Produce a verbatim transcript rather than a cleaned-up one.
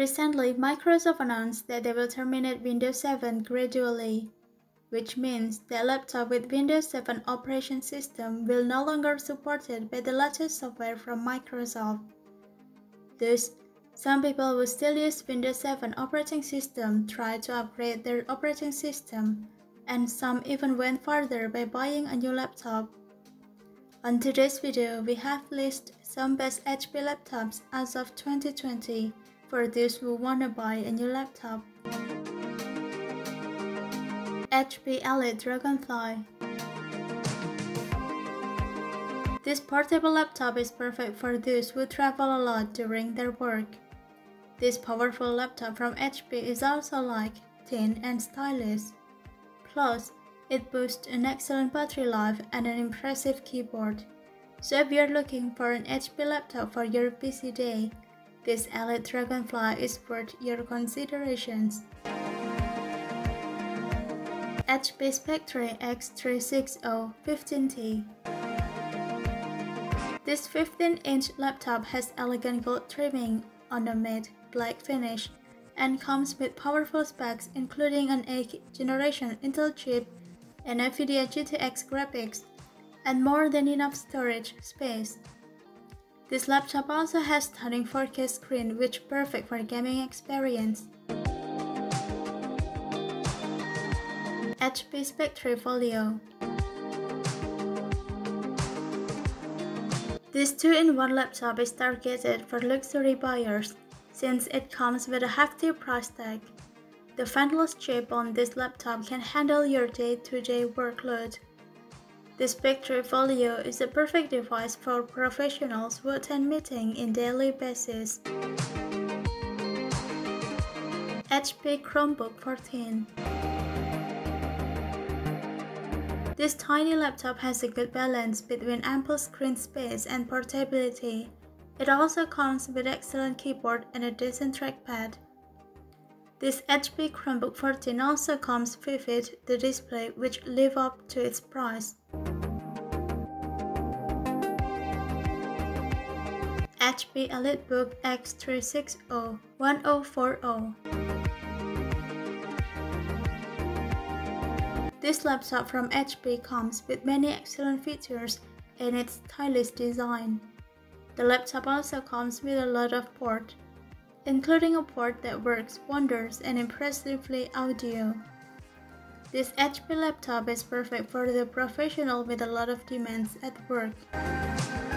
Recently, Microsoft announced that they will terminate Windows seven gradually, which means that laptops with Windows seven operating system will no longer be supported by the latest software from Microsoft. Thus, some people who still use Windows seven operating system tried to upgrade their operating system, and some even went further by buying a new laptop. On today's video, we have listed some best H P laptops as of twenty twenty for those who want to buy a new laptop. H P Elite Dragonfly. This portable laptop is perfect for those who travel a lot during their work. This powerful laptop from H P is also light, thin and stylish. Plus, it boasts an excellent battery life and an impressive keyboard. So if you're looking for an H P laptop for your busy day, this Elite Dragonfly is worth your considerations. H P Spectre X three sixty fifteen T. This fifteen inch laptop has elegant gold trimming on a matte black finish and comes with powerful specs including an eighth generation Intel chip, an Nvidia G T X graphics, and more than enough storage space. This laptop also has stunning four K screen which is perfect for gaming experience. H P Spectre Folio. This two in one laptop is targeted for luxury buyers since it comes with a hefty price tag. The fanless chip on this laptop can handle your day-to-day workload. The Spectre Folio is a perfect device for professionals who attend meetings in daily basis. H P Chromebook fourteen. This tiny laptop has a good balance between ample screen space and portability. It also comes with excellent keyboard and a decent trackpad. This H P Chromebook fourteen also comes with the display which lives up to its price. H P EliteBook X three sixty ten forty. This laptop from H P comes with many excellent features in its stylish design. The laptop also comes with a lot of ports, including a port that works wonders and impressively audio. This H P laptop is perfect for the professional with a lot of demands at work.